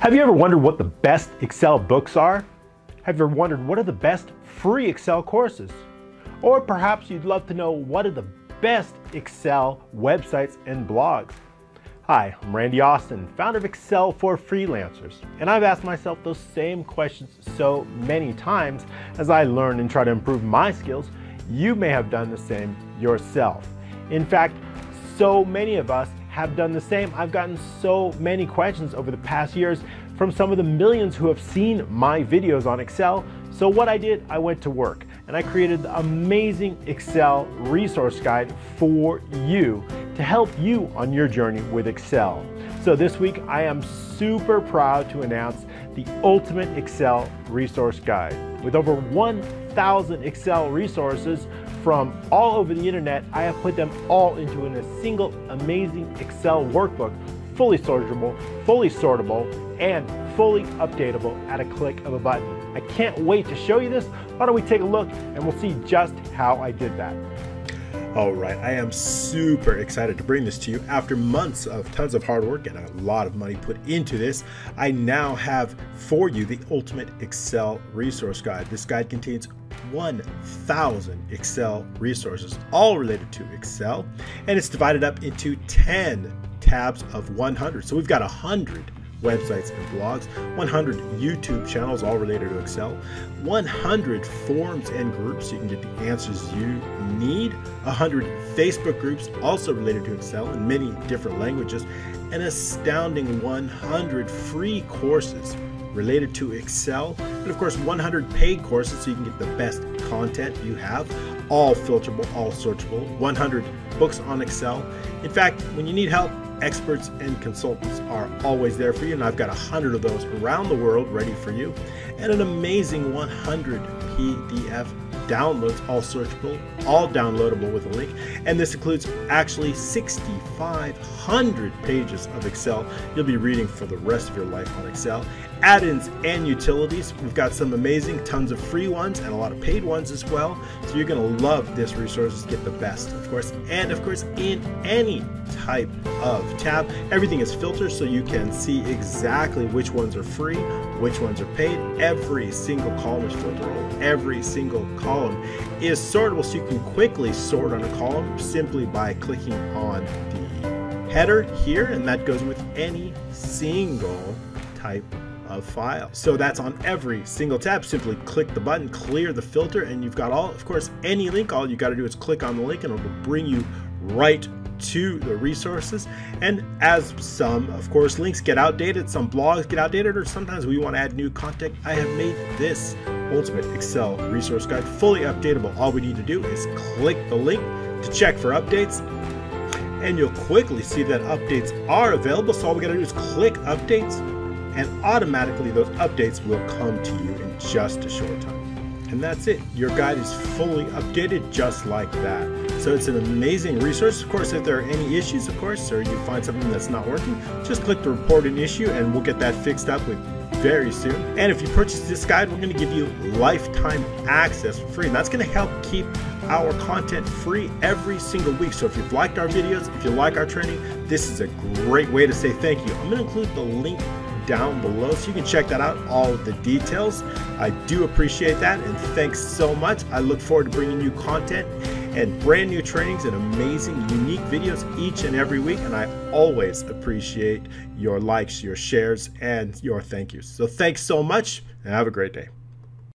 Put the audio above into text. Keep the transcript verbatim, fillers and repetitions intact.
Have you ever wondered what the best Excel books are? Have you ever wondered what are the best free Excel courses? Or perhaps you'd love to know what are the best Excel websites and blogs? Hi, I'm Randy Austin, founder of Excel for Freelancers, and I've asked myself those same questions so many times as I learn and try to improve my skills. You may have done the same yourself. In fact, so many of us have done the same. I've gotten so many questions over the past years from some of the millions who have seen my videos on Excel. So what I did, I went to work and I created the amazing Excel resource guide for you to help you on your journey with Excel. So this week, I am super proud to announce the Ultimate Excel Resource Guide. With over one thousand Excel resources from all over the internet, I have put them all into in a single amazing Excel workbook, fully searchable, fully sortable, and fully updatable at a click of a button. I can't wait to show you this. Why don't we take a look and we'll see just how I did that. All right, I am super excited to bring this to you. After months of tons of hard work and a lot of money put into this, I now have for you the Ultimate Excel Resource Guide. This guide contains one thousand Excel resources, all related to Excel, and it's divided up into ten tabs of one hundred. So we've got one hundred websites and blogs, one hundred YouTube channels all related to Excel, one hundred forums and groups so you can get the answers you need, one hundred Facebook groups also related to Excel in many different languages, an astounding one hundred free courses related to Excel, and of course one hundred paid courses so you can get the best content you have, all filterable, all searchable, one hundred books on Excel. In fact, when you need help, experts and consultants are always there for you, and I've got one hundred of those around the world ready for you, and an amazing one hundred P D F downloads, all searchable, all downloadable with a link, and this includes actually six thousand five hundred pages of Excel you'll be reading for the rest of your life on Excel, add-ins and utilities. We've got some amazing tons of free ones and a lot of paid ones as well, so you're going to love this resource. Get the best, of course, and of course in any type of tab. Everything is filtered so you can see exactly which ones are free, which ones are paid. Every single column is filterable, every single column is sortable so you can quickly sort on a column simply by clicking on the header here, and that goes with any single type of file. So that's on every single tab. Simply click the button, clear the filter, and you've got all, of course, any link. All you got to do is click on the link and it will bring you right to the resources. And as some, of course, links get outdated, some blogs get outdated, or sometimes we want to add new content, I have made this Ultimate Excel Resource Guide fully updatable. All we need to do is click the link to check for updates, and you'll quickly see that updates are available. So all we gotta do is click updates, and automatically those updates will come to you in just a short time. And that's it. Your guide is fully updated just like that. So it's an amazing resource. Of course, if there are any issues, of course, or you find something that's not working, just click the report an issue and we'll get that fixed up with very soon. And if you purchase this guide, we're going to give you lifetime access for free, and that's going to help keep our content free every single week. So if you've liked our videos, if you like our training, this is a great way to say thank you. I'm going to include the link down below so you can check that out, all of the details. I do appreciate that, and thanks so much. I look forward to bringing you content and brand new trainings and amazing unique videos each and every week, and I always appreciate your likes, your shares, and your thank yous. So thanks so much and have a great day.